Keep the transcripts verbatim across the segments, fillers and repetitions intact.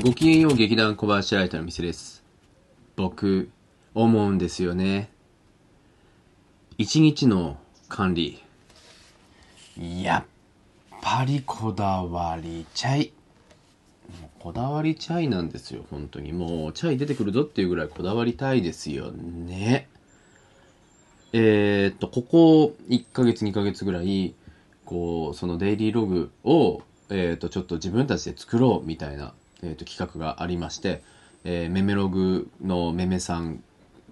ごきげんよう劇団小林ライトの店です。僕、思うんですよね。一日の管理。やっぱりこだわりチャイ。こだわりチャイなんですよ、本当に。もう、チャイ出てくるぞっていうぐらいこだわりたいですよね。えー、っと、ここいっかげつ、にかげつぐらい、こう、そのデイリーログを、えー、っと、ちょっと自分たちで作ろうみたいな。えー、と企画がありまして、えー、メメログのメメさん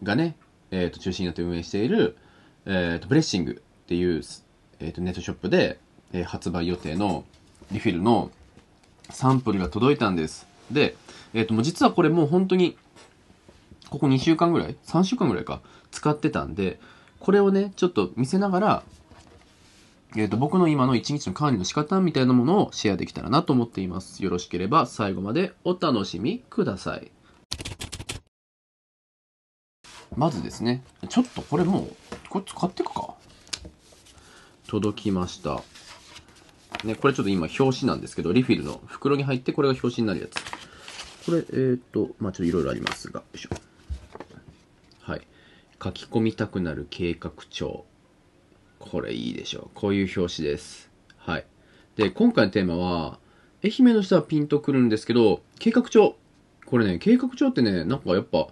がね、えー、と中心になって運営している、えー、とブレッシングっていう、えー、とネットショップで、えー、発売予定のリフィルのサンプルが届いたんです。で、えー、ともう実はこれもう本当にここにしゅうかんぐらいさんしゅうかんぐらいか使ってたんで、これをねちょっと見せながら、えーと、僕の今の一日の管理の仕方みたいなものをシェアできたらなと思っています。よろしければ最後までお楽しみください。まずですね、ちょっとこれもう、これ使っていくか。届きました。ね、これちょっと今表紙なんですけど、リフィルの袋に入ってこれが表紙になるやつ。これ、えーと、まあちょっといろいろありますが、よいしょ。はい。書き込みたくなる計画帳。これいいでしょう。こういう表紙です。はい。で、今回のテーマは、愛媛の人はピンとくるんですけど、計画帳。これね、計画帳ってね、なんかやっぱ、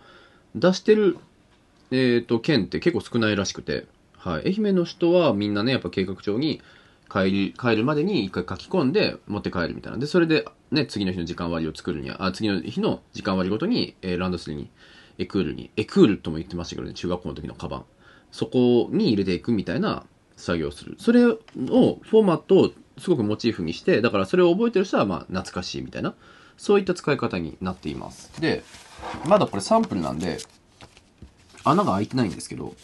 出してる、えっと、県って結構少ないらしくて、はい。愛媛の人はみんなね、やっぱ計画帳に帰り、帰るまでに一回書き込んで持って帰るみたいな。で、それで、ね、次の日の時間割を作るには、あ、次の日の時間割ごとに、えー、ランドセルに、エクールに、エクールとも言ってましたけどね、中学校の時のカバン。そこに入れていくみたいな、作業する。それを、フォーマットをすごくモチーフにして、だからそれを覚えてる人は、まあ、懐かしいみたいな、そういった使い方になっています。で、まだこれサンプルなんで、穴が開いてないんですけど、よ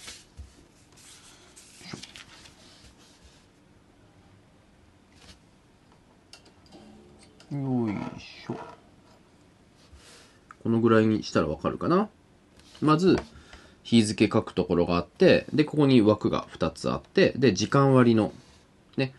いしょ。このぐらいにしたらわかるかな。まず、日付書くところがあって、で、ここに枠がふたつあって、で、時間割の、ね、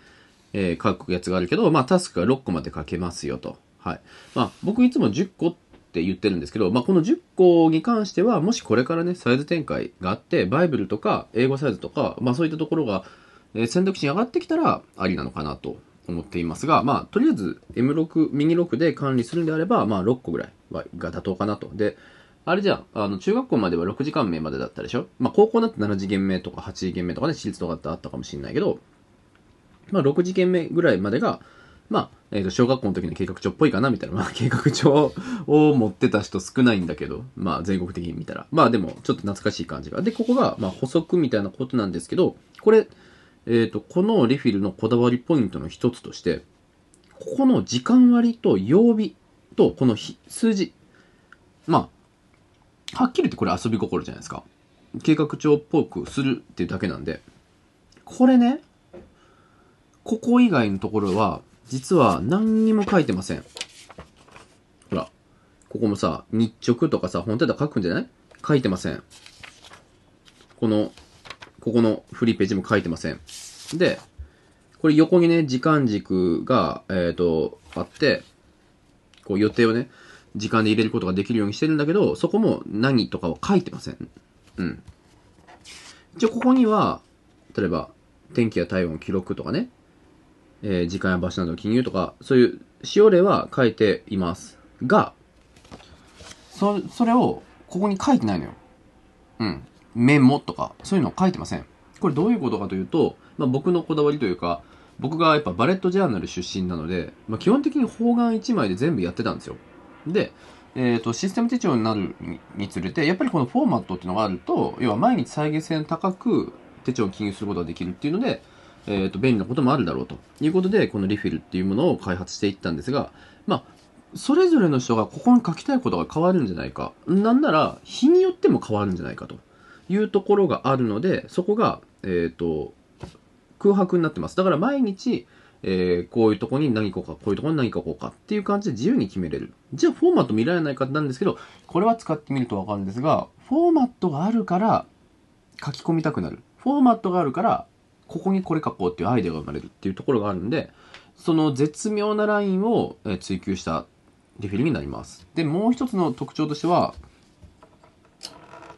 えー、書くやつがあるけど、まあ、タスクがろっこまで書けますよと。はい。まあ、僕いつもじゅっこって言ってるんですけど、まあ、このじゅっこに関しては、もしこれからね、サイズ展開があって、バイブルとか、英語サイズとか、まあ、そういったところが、えー、選択肢に上がってきたら、ありなのかなと思っていますが、まあ、とりあえず、エムろく、ミニろくで管理するんであれば、まあ、ろっこぐらいはが妥当かなと。で、あれじゃん、あの、中学校まではろくじかん名までだったでしょ？まあ、高校だってなな次元名とかはち次元名とかね、私立とかってあったかもしれないけど、まあ、ろく次元名ぐらいまでが、まあ、えっと、小学校の時の計画帳っぽいかな、みたいな。まあ、計画帳を持ってた人少ないんだけど、まあ、全国的に見たら。まあ、でも、ちょっと懐かしい感じが。で、ここが、まあ、補足みたいなことなんですけど、これ、えっと、このリフィルのこだわりポイントの一つとして、ここの時間割と曜日と、この日、数字。まあ、はっきり言ってこれ遊び心じゃないですか。計画帳っぽくするっていうだけなんで。これね、ここ以外のところは、実は何にも書いてません。ほら、ここもさ、日直とかさ、本当だったら書くんじゃない？書いてません。この、ここのフリーページも書いてません。で、これ横にね、時間軸が、えっと、あって、こう予定をね、時間で入れることができるようにしてるんだけど、そこも何とかは書いてません。うん。一応ここには、例えば、天気や体温、記録とかね、えー、時間や場所などの記入とか、そういう使用例は書いています。が、そ、それをここに書いてないのよ。うん。メモとか、そういうのを書いてません。これどういうことかというと、まあ、僕のこだわりというか、僕がやっぱバレットジャーナル出身なので、まあ、基本的に方眼いちまいで全部やってたんですよ。で、えっと、システム手帳になるにつれて、やっぱりこのフォーマットっていうのがあると、要は毎日再現性の高く手帳を記入することができるっていうので、えっと、便利なこともあるだろうということで、このリフィルっていうものを開発していったんですが、まあ、それぞれの人がここに書きたいことが変わるんじゃないか。なんなら、日によっても変わるんじゃないかというところがあるので、そこが、えっと、空白になってます。だから毎日、えー、こういうとこに何書こうか、こういうとこに何書こうかっていう感じで自由に決めれる。じゃあフォーマット見られないかなんですけど、これは使ってみるとわかるんですが、フォーマットがあるから書き込みたくなる。フォーマットがあるから、ここにこれ書こうっていうアイデアが生まれるっていうところがあるんで、その絶妙なラインを追求したでフィルムになります。で、もう一つの特徴としては、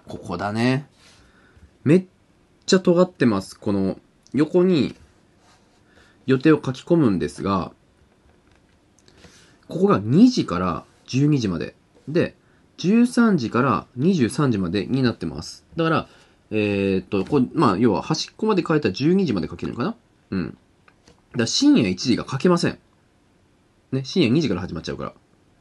ここだね。めっちゃ尖ってます。この横に予定を書き込むんですが、ここがにじからじゅうにじまで。で、じゅうさんじからにじゅうさんじまでになってます。だから、えー、っと、こう、まあ、要は端っこまで書いたらじゅうにじまで書けるのかな?うん。だから深夜いちじが書けません。ね、深夜にじから始まっちゃうから。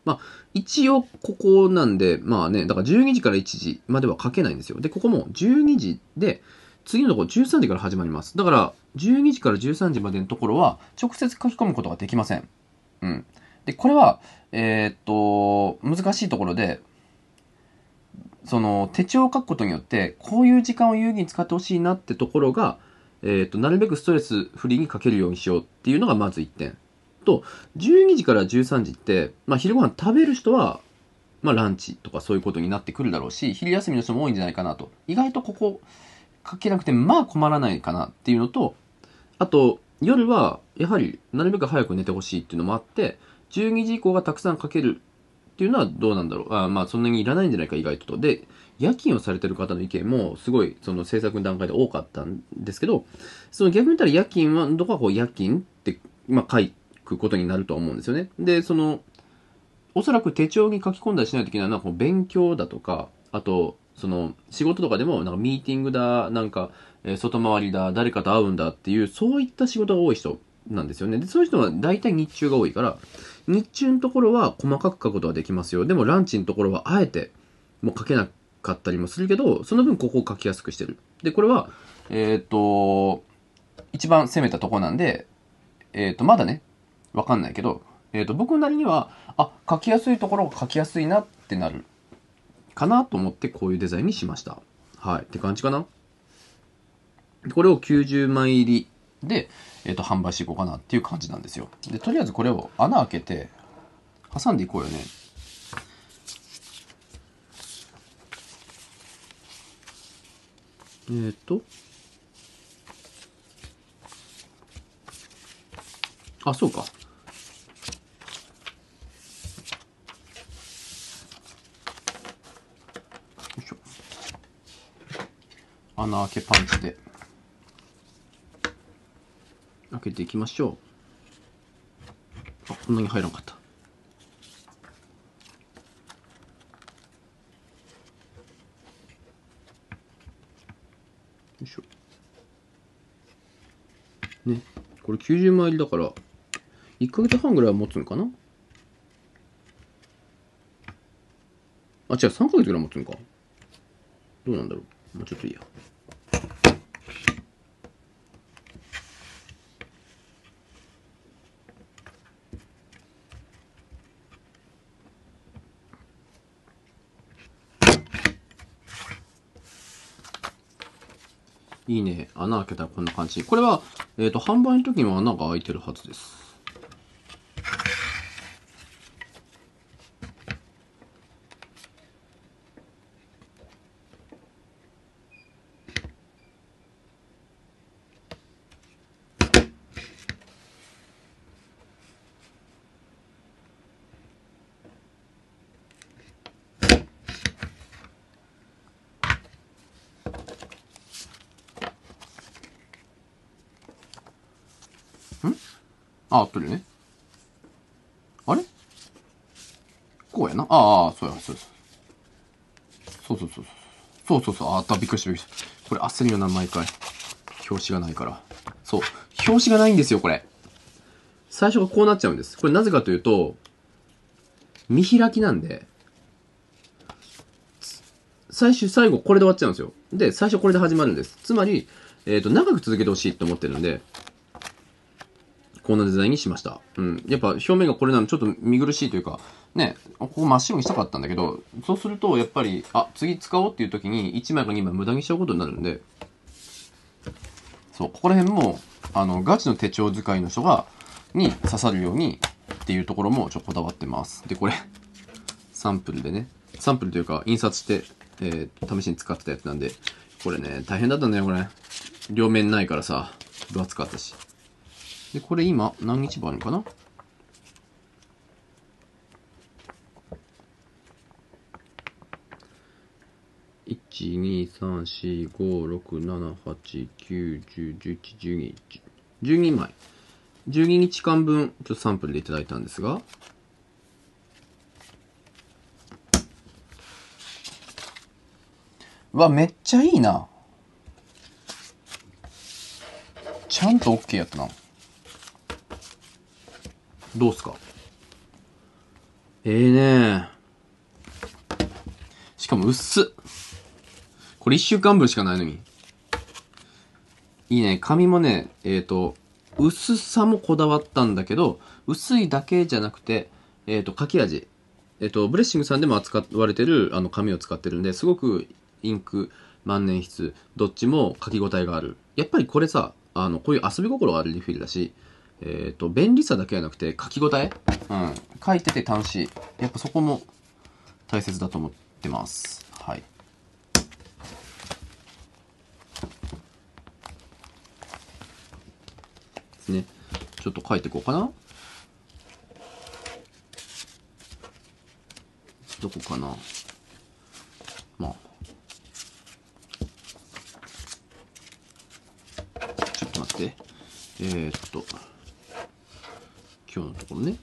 まあ、一応ここなんで、まあね、だからじゅうにじからいちじまでは書けないんですよ。で、ここもじゅうにじで、次のところじゅうさんじから始まります。だから、じゅうにじからじゅうさんじまでのところは、直接書き込むことができません。うん。で、これは、えー、っと、難しいところで、その手帳を書くことによってこういう時間を有意義に使ってほしいなってところが、えー、となるべくストレスフリーに書けるようにしようっていうのがまずいってんと、じゅうにじからじゅうさんじって、まあ、昼ご飯食べる人は、まあ、ランチとかそういうことになってくるだろうし、昼休みの人も多いんじゃないかなと。意外とここ書けなくてまあ困らないかなっていうのと、あと夜はやはりなるべく早く寝てほしいっていうのもあって、じゅうにじ以降がたくさん書けるっていうのはどうなんだろう。あまあそんなにいらないんじゃないか意外とと。で、夜勤をされてる方の意見もすごいその制作の段階で多かったんですけど、その逆に言ったら夜勤はどこかこう夜勤って、まあ、書くことになるとは思うんですよね。で、そのおそらく手帳に書き込んだりしないといけないのはこう勉強だとか、あとその仕事とかでもなんかミーティングだ、なんか外回りだ、誰かと会うんだっていうそういった仕事が多い人なんですよね。で、そういう人は大体日中が多いから、日中のところは細かく書くことはできますよ。でもランチのところはあえてもう書けなかったりもするけど、その分ここを書きやすくしてる。で、これは、えっ、ー、と、一番攻めたとこなんで、えっ、ー、と、まだね、わかんないけど、えっ、ー、と、僕なりには、あ、書きやすいところが書きやすいなってなるかなと思ってこういうデザインにしました。はい。って感じかな。これをきゅうじゅうまい入り。で、えー、と販売していこうかなっていう感じなんですよ。で、とりあえずこれを穴開けて挟んでいこうよね。えっ、ー、とあ、そうか。よいしょ。穴開けパンチで開けていきましょう。あ、こんなに入らなかった。よいしょ。ね、これきゅうじゅうまい入りだからいっかげつはんぐらいは持つのかな。あ、違う、さんかげつぐらい持つのか。どうなんだろう。もうちょっといいや。いいね。穴開けたらこんな感じ。これは、えっと、販売の時には穴が開いてるはずです。あ、合ってるね。あれ?こうやな。ああ、そうや、そうそうそう。そうそうそう。そうそうそう。あった、びっくりした、びっくりした。これ焦るよな、毎回。表紙がないから。そう。表紙がないんですよ、これ。最初がこうなっちゃうんです。これなぜかというと、見開きなんで、最終、最後、これで終わっちゃうんですよ。で、最初これで始まるんです。つまり、えっと、長く続けてほしいと思ってるんで、こんなデザインにしました。うん。やっぱ表面がこれなのちょっと見苦しいというか、ね、ここ真っ白にしたかったんだけど、そうするとやっぱり、あ、次使おうっていう時にいちまいかにまい無駄にしちゃうことになるんで、そう、ここら辺も、あの、ガチの手帳使いの人が、に刺さるようにっていうところもちょっとこだわってます。で、これ、サンプルでね、サンプルというか印刷して、えー、試しに使ってたやつなんで、これね、大変だったんだよ、これ。両面ないからさ、分厚かったし。で、これ今何日分あるのかな。いち、に、さん、よん、ご、ろく、なな、はち、きゅう、じゅう、じゅういち、じゅうに、じゅうにまい。じゅうににちかんぶん、ちょっとサンプルでいただいたんですが、うわ、めっちゃいいな。ちゃんと OK やったな。どうすか？ええねー。しかも薄っ。これいっしゅうかんぶんしかないのに。いいね。紙もね、えっと、薄さもこだわったんだけど、薄いだけじゃなくて、えっと、書き味。えっと、ブレッシングさんでも扱われてるあの紙を使ってるんで、すごくインク、万年筆、どっちも書き応えがある。やっぱりこれさ、あの、こういう遊び心があるリフィルだし、えっと、便利さだけじゃなくて書き応え、うん、書いてて楽しい。やっぱそこも大切だと思ってます。はい。ですね。ちょっと書いていこうかな。どこかな。まあ。ちょっと待って。えーっと。今日のところね、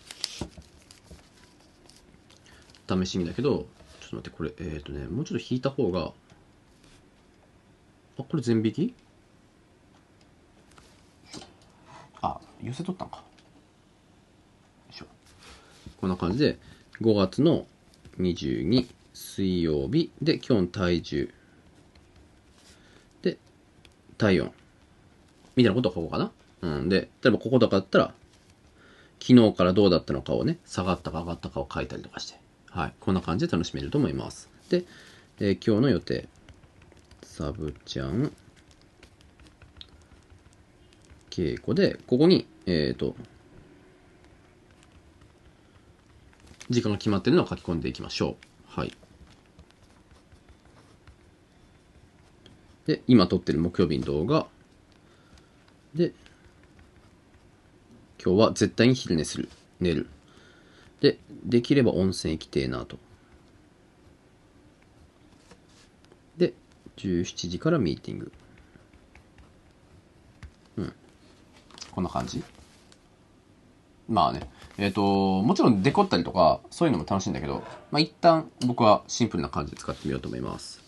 試しにだけど、ちょっと待って、これ、えーとね、もうちょっと引いた方が、あ、これ全引き？あ、寄せとったんか。よいしょ。こんな感じで、ごがつのにじゅうににちすいようびで、今日の体重、で、体温、みたいなことはここかな。うんで、例えばこことかだったら、昨日からどうだったのかをね、下がったか上がったかを書いたりとかして。はい。こんな感じで楽しめると思います。で、えー、今日の予定。サブちゃん。稽古で、ここに、えっと、時間が決まっているのを書き込んでいきましょう。はい。で、今撮ってる木曜日の動画。で、今日は絶対に昼寝する。寝る。で、できれば温泉行きてえなと。で、じゅうしちじからミーティング。うん。こんな感じ。まあね。えっと、もちろんデコったりとか、そういうのも楽しいんだけど、まあ一旦僕はシンプルな感じで使ってみようと思います。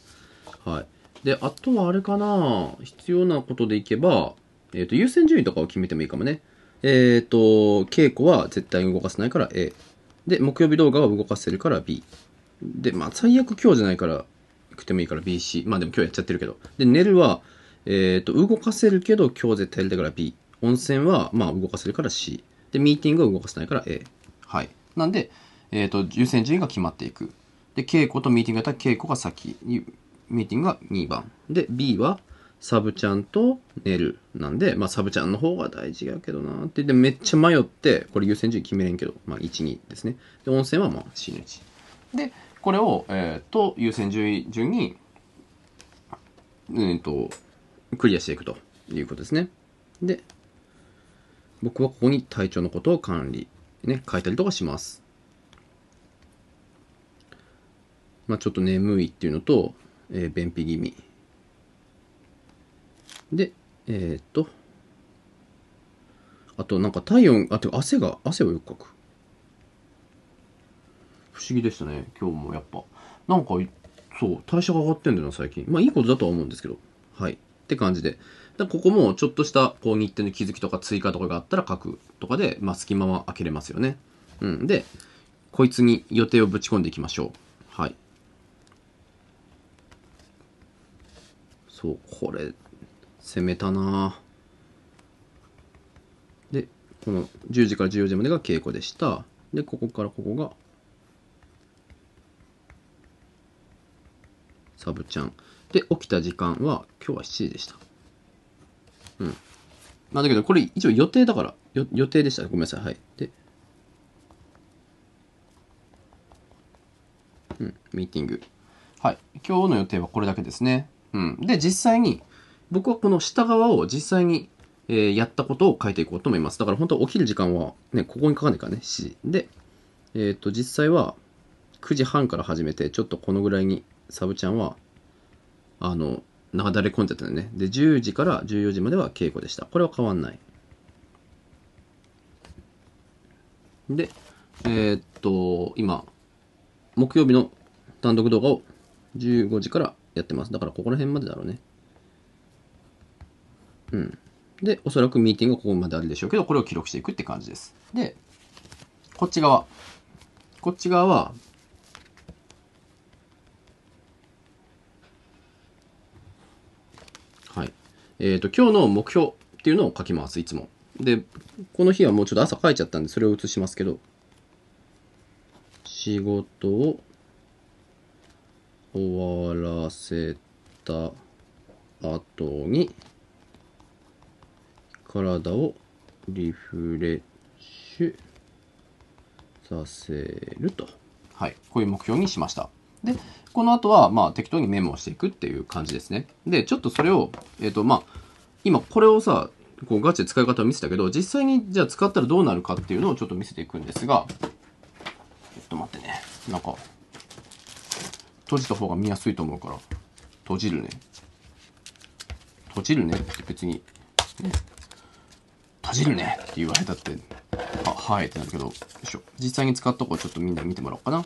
はい。で、あとはあれかな。必要なことでいけば、えっと、優先順位とかを決めてもいいかもね。えっと、稽古は絶対に動かせないから エー。で、木曜日動画は動かせるから ビー。で、まあ、最悪今日じゃないから、行くてもいいから ビー、シー。まあでも今日やっちゃってるけど。で、寝るは、えっと、動かせるけど、今日絶対やりたいから ビー。温泉は、まあ、動かせるから シー。で、ミーティングは動かせないから エー。はい。なんで、えっと、優先順位が決まっていく。で、稽古とミーティングだったら稽古が先。ミーティングがにばん。で、ビー は、サブちゃんと寝るなんで、まあ、サブちゃんの方が大事やけどなって。で、めっちゃ迷って、これ優先順位決めれんけど、まあ、いち、にですね。で、温泉はまあ、シーのいち。で、これを、えっと、優先順位順に、うんと、クリアしていくということですね。で、僕はここに体調のことを管理、ね、書いたりとかします。まあ、ちょっと眠いっていうのと、えー、便秘気味。で、えー、っと、あとなんか体温、あ、てか汗が、汗をよくかく。不思議でしたね、今日もやっぱ。なんか、そう、代謝が上がってんだよな、最近。まあいいことだとは思うんですけど。はい。って感じで。だここもちょっとした、こう日程の気づきとか追加とかがあったら書くとかで、まあ隙間は開けれますよね。うん。で、こいつに予定をぶち込んでいきましょう。はい。そう、これ。攻めたなぁ。で、このじゅうじからじゅうよじまでが稽古でした。で、ここからここが、サブちゃん。で、起きた時間は、今日はしちじでした。うん。まあ、だけど、これ一応予定だから、よ予定でした。ごめんなさい。はい。で、うん、ミーティング。はい。今日の予定はこれだけですね。うん。で、実際に、僕はこの下側を実際に、えー、やったことを書いていこうと思います。だから本当は起きる時間は、ね、ここに書かないからね、しちじ。で、えー、っと、実際はくじはんから始めて、ちょっとこのぐらいにサブちゃんはあの、なだれ込んじゃったよね。で、じゅうじからじゅうよじまでは稽古でした。これは変わんない。で、えー、っと、今、木曜日の単独動画をじゅうごじからやってます。だからここら辺までだろうね。うん。で、おそらくミーティングはここまであるでしょうけど、これを記録していくって感じです。で、こっち側。こっち側は、はい。えっと、今日の目標っていうのを書きます、いつも。で、この日はもうちょっと朝書いちゃったんで、それを写しますけど、仕事を終わらせた後に、体をリフレッシュさせると。はい。こういう目標にしました。で、この後は、まあ、適当にメモをしていくっていう感じですね。で、ちょっとそれを、えっと、まあ、今これをさ、こうガチで使い方を見せたけど、実際にじゃあ使ったらどうなるかっていうのをちょっと見せていくんですが、ちょっと待ってね。なんか、閉じた方が見やすいと思うから、閉じるね。閉じるねって別に、ね、閉じるねって言われたって、あ、はいってなるけど、よいしょ。実際に使ったとこちょっとみんな見てもらおうかな。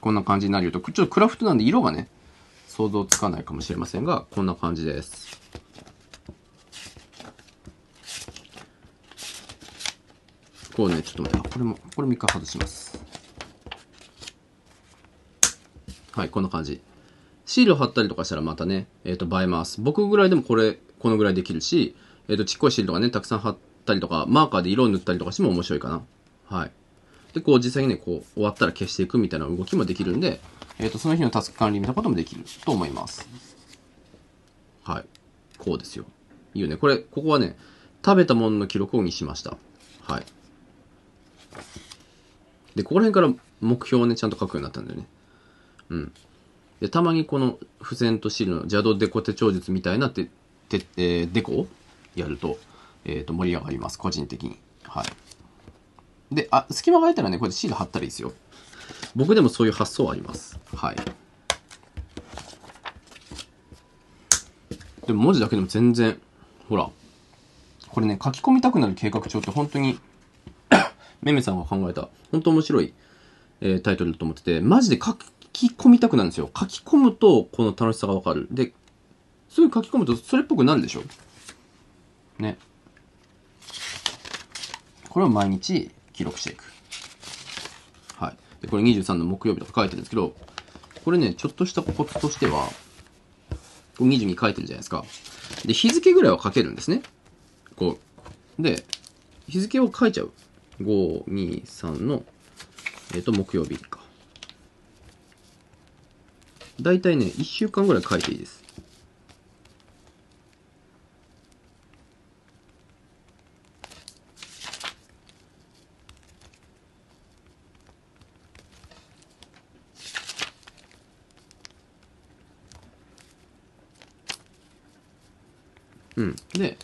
こんな感じになるよと、ちょっとクラフトなんで色がね、想像つかないかもしれませんが、こんな感じです。こうね、ちょっと待って、これも、これも一回外します。はい、こんな感じ。シール貼ったりとかしたらまたね、えっと、映えます。僕ぐらいでもこれ、このぐらいできるし、えっと、ちっこいシールとかね、たくさん貼ったりとか、マーカーで色を塗ったりとかしても面白いかな。はい。で、こう実際にね、こう終わったら消していくみたいな動きもできるんで、えっと、その日のタスク管理みたいなこともできると思います。はい。こうですよ。いいよね。これ、ここはね、食べたものの記録をにしました。はい。で、ここら辺から目標をね、ちゃんと書くようになったんだよね。うん。で、たまにこの付箋とシールの邪道デコ手帳術みたいなて、て、えー、デコをやると、えっと、盛り上がります。個人的に。はい。で、あ、隙間が空いたらね、こうやってシール貼ったらいいですよ。僕でもそういう発想はあります。はい。でも文字だけでも全然、ほら、これね、書き込みたくなる計画帳って本当に、めめさんが考えた、本当面白い、えー、タイトルだと思ってて、マジで書き込みたくなるんですよ。書き込むと、この楽しさがわかる。で、すぐ書き込むと、それっぽくなるでしょ。ね。これを毎日、記録していく。はい。で、これにじゅうさんの木曜日とか書いてるんですけど、これね、ちょっとしたコツとしては、こうにじゅうに書いてるじゃないですか。で、日付ぐらいは書けるんですね。こう。で、日付を書いちゃう。ご、に、さんの、えっと、木曜日か。だいたいね、いっしゅうかんぐらい書いていいです。うん、で、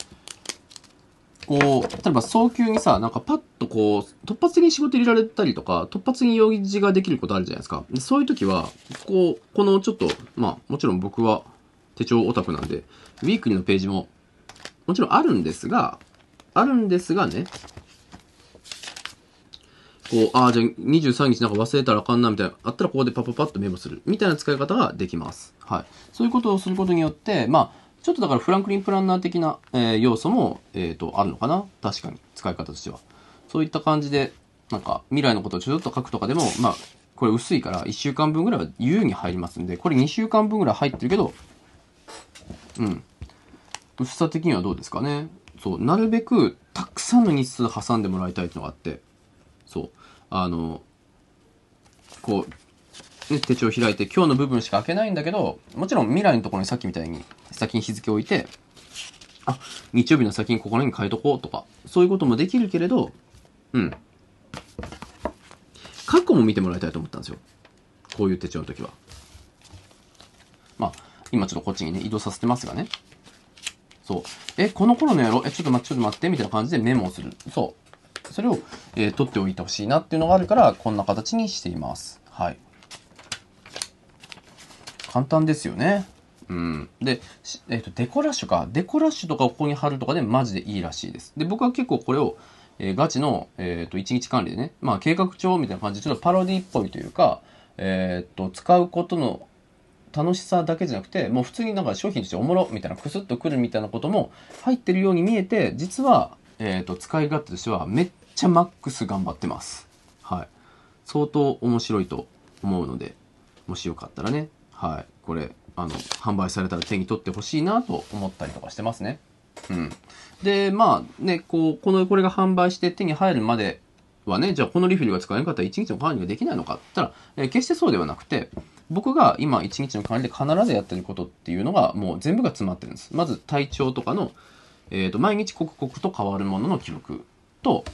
こう、例えば早急にさ、なんかパッとこう、突発的に仕事入れられたりとか、突発的に用事ができることあるじゃないですか。でそういう時は、こう、このちょっと、まあ、もちろん僕は手帳オタクなんで、ウィークリーのページも、もちろんあるんですが、あるんですがね、こう、ああ、じゃあにじゅうさんにちなんか忘れたらあかんな、みたいな、あったらここでパパパッとメモする、みたいな使い方ができます。はい。そういうことをすることによって、まあ、ちょっとだからフランクリンプランナー的な、えー、要素も、えーと、あるのかな確かに。使い方としては。そういった感じで、なんか未来のことをちょっと書くとかでも、まあ、これ薄いからいっしゅうかんぶんぐらいは優に入りますんで、これにしゅうかんぶんぐらい入ってるけど、うん。薄さ的にはどうですかね。そう。なるべく、たくさんの日数挟んでもらいたいっていうのがあって、そう。あの、こう、ね、手帳を開いて今日の部分しか開けないんだけど、もちろん未来のところにさっきみたいに先に日付を置いて、あ、日曜日の先にここら辺に変えとこうとか、そういうこともできるけれど、うん。過去も見てもらいたいと思ったんですよ。こういう手帳の時は。まあ、今ちょっとこっちにね、移動させてますがね。そう。え、この頃のやろえ、ちょっと待って、ちょっと待って、みたいな感じでメモをする。そう。それを、えー、取っておいてほしいなっていうのがあるから、こんな形にしています。はい。必簡単ですよね。うん、で、えーと、デコラッシュか。デコラッシュとかをここに貼るとかでマジでいいらしいです。で、僕は結構これを、えー、ガチの、えーと、いちにち管理でね、まあ計画帳みたいな感じでちょっとパロディっぽいというか、えーと、使うことの楽しさだけじゃなくて、もう普通になんか商品としておもろみたいな、クスッとくるみたいなことも入ってるように見えて、実は、えーと、使い勝手としてはめっちゃマックス頑張ってます。はい。相当面白いと思うので、もしよかったらね、はい、これ、あの、販売されたら手に取ってほしいなと思ったりとかしてますね。うん。で、まあね、こう、この、これが販売して手に入るまではね、じゃあこのリフィルが使えなかったらいちにちの管理ができないのかって言ったら、えー、決してそうではなくて、僕が今いちにちの管理で必ずやってることっていうのが、もう全部が詰まってるんです。まず体調とかの、えっと、毎日刻々と変わるものの記録と、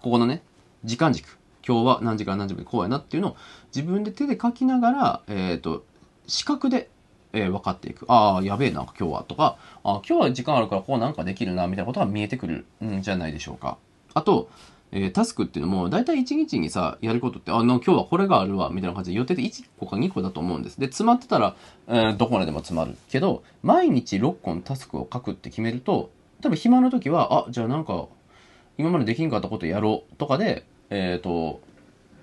ここのね、時間軸。今日は何時から何時までこうやなっていうのを自分で手で書きながら、えっと、視覚で、えー、分かっていく。ああ、やべえな、今日は。とか、あ今日は時間あるからこうなんかできるな、みたいなことが見えてくるんじゃないでしょうか。あと、えー、タスクっていうのも、だいたいいちにちにさ、やることって、あの、今日はこれがあるわ、みたいな感じで予定でいっこかにこだと思うんです。で、詰まってたら、えー、どこまでも詰まる。けど、毎日ろっこのタスクを書くって決めると、多分暇の時は、あ、じゃあなんか、今までできんかったことやろうとかで、えっと、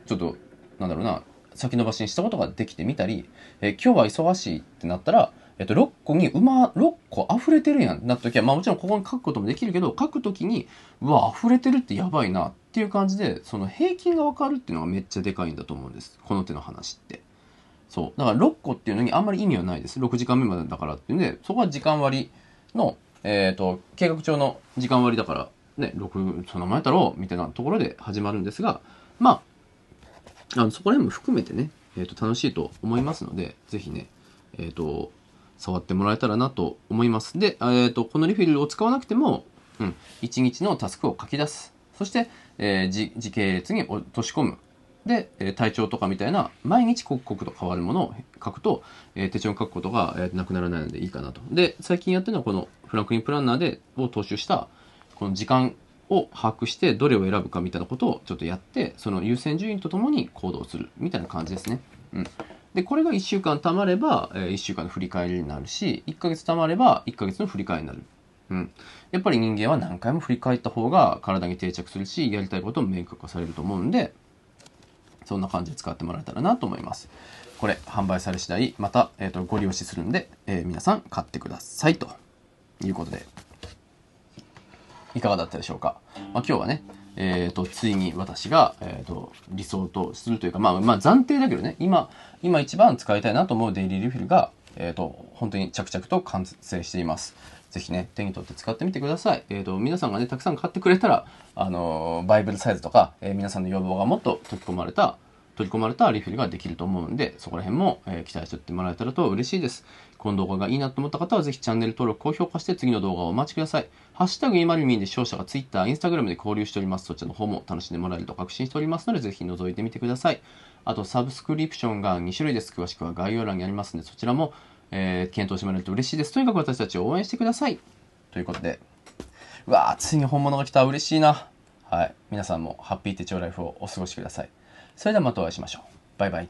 ちょっと、なんだろうな、先延ばしにしたことができてみたり、えー、今日は忙しいってなったら、えっと、ろっこに、うま、ろっこ溢れてるやんなった時は、まあもちろんここに書くこともできるけど、書く時に、うわ、溢れてるってやばいなっていう感じで、その平均がわかるっていうのがめっちゃでかいんだと思うんです。この手の話って。そう。だからろっこっていうのにあんまり意味はないです。ろくじかんめまでだからっていうんで、そこは時間割の、えっと、計画帳の時間割だから、ね、ろく、その前だろうみたいなところで始まるんですが、まあ、あのそこら辺も含めてね、えーと、楽しいと思いますので、ぜひね、えーと、触ってもらえたらなと思います。で、えーと、このリフィルを使わなくても、うん、いちにちのタスクを書き出す。そして、えー、時, 時系列に落とし込む。で、えー、体調とかみたいな、毎日刻々と変わるものを書くと、えー、手帳に書くことが、えー、なくならないのでいいかなと。で、最近やってるのはこのフランクリンプランナーでを踏襲した、この時間を把握してどれを選ぶかみたいなことをちょっとやって、その優先順位とともに行動するみたいな感じですね。うん。で、これがいっしゅうかん貯まれば、えー、いっしゅうかんの振り返りになるし、いっかげつ貯まればいっかげつの振り返りになる。うん。やっぱり人間は何回も振り返った方が体に定着するし、やりたいことも明確化されると思うんで、そんな感じで使ってもらえたらなと思います。これ、販売され次第、また、えーと、ご利用しするんで、えー、皆さん買ってくださいということで。いかがだったでしょうか。まあ、今日はね、えっと、ついに私が、えっと、理想とするというか、まあ、まあ、暫定だけどね、今、今一番使いたいなと思うデイリーリフィルが、えっと、本当に着々と完成しています。ぜひね、手に取って使ってみてください。えっと、皆さんがね、たくさん買ってくれたら、あの、バイブルサイズとか、えー、皆さんの要望がもっと取り込まれた、取り込まれたリフィルができると思うんで、そこら辺も、えー、期待しておってもらえたらと嬉しいです。この動画がいいなと思った方は、ぜひチャンネル登録、高評価して次の動画をお待ちください。ハッシュタグイーマルにで視聴者が Twitter、Instagram で交流しております。そちらの方も楽しんでもらえると確信しておりますので、ぜひ覗いてみてください。あと、サブスクリプションがにしゅるいです。詳しくは概要欄にありますので、そちらも、えー、検討してもらえると嬉しいです。とにかく私たちを応援してください。ということで、うわー、ついに本物が来た。嬉しいな。はい。皆さんもハッピー手帳ライフをお過ごしください。それではまたお会いしましょう。バイバイ。